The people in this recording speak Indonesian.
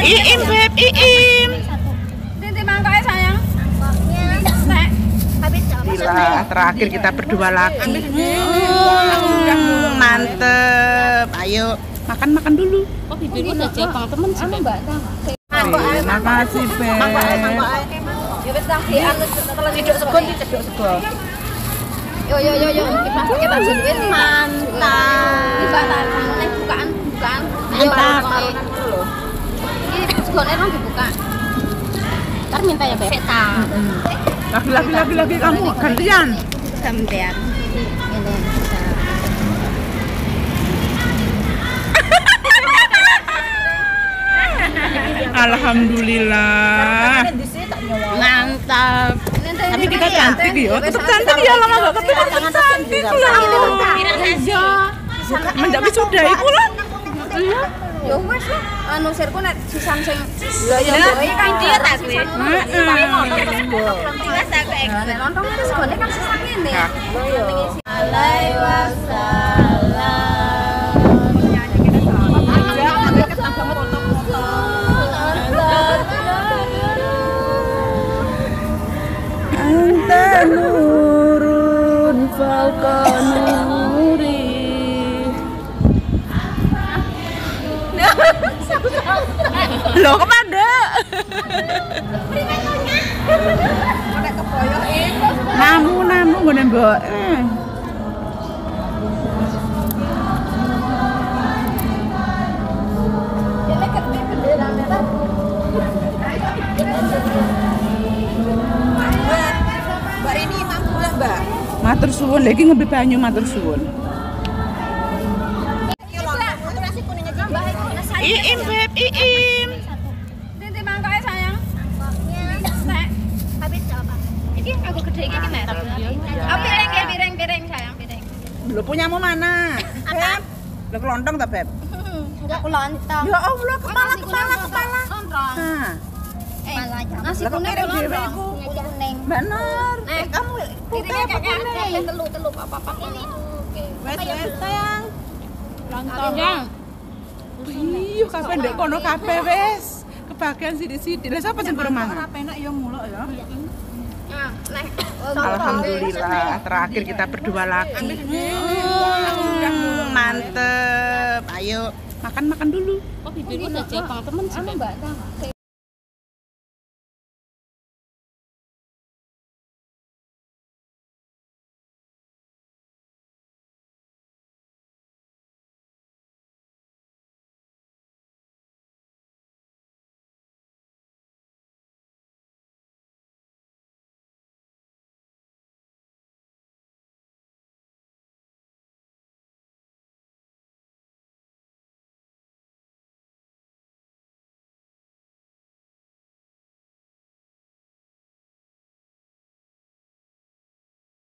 Iim, Beb, Iim. Tinti mangkoknya sayang. Alhamdulillah, terakhir kita berdua lagi. Mantep. Ayo, makan-makan dulu. Oh, bibirmu udah jepang temen sih, Beb. Makasih, Beb. Yo, mantap. Bukaan. Mantap. Golek nang dibuka. Entar minta ya, Beb. Lagi kamu gantian. Gantian. Alhamdulillah. Mantap. Tapi kita cantik ya. Tetap cantik ya, lama enggak ketemu tetap cantik lah. Iya. Mendapi sudah iku lah. Ya wis anu sirku nek sisan sing lha ya bae kan dia ta kuwi. Heeh. Tinggal sak ek. Nek lontong wis gone kan sisan ngene. Lho ya. Alaihi wasallam. Ya ketang banget lontong. Anta nurun falqan. Loh kemana? Namu gue nembok. Mbak Rini mampu lah mbak. Matur suwun lagi ngebeli banyu matur suwun. Iim, Beb, Iim. Tinti mangkoknya sayang. Mangkoknya. Habis apa? Ini aku gede iki nek. Piring sayang, piring. Lho punyamu mana? Apa? Lho kelontong ta, Beb? Enggak kelontong. Ya Allah, kepala. Kelontong. Nah. Nasi kuning kelontong. Bener. Kamu piringnya kakek telur apa-apa ini. Oke. Wes sayang. Kelontong. Iya, kafe ndek kono kafe wis. Kebagian sithik-sithik. Lah sapa sing kurang mangan? Ora penak ya muluk ya. Alhamdulillah, terakhir kita berdua lagi. Mantep. Ayo, makan-makan dulu. Oh, bibirmu udah jepang temen sih, Mbak.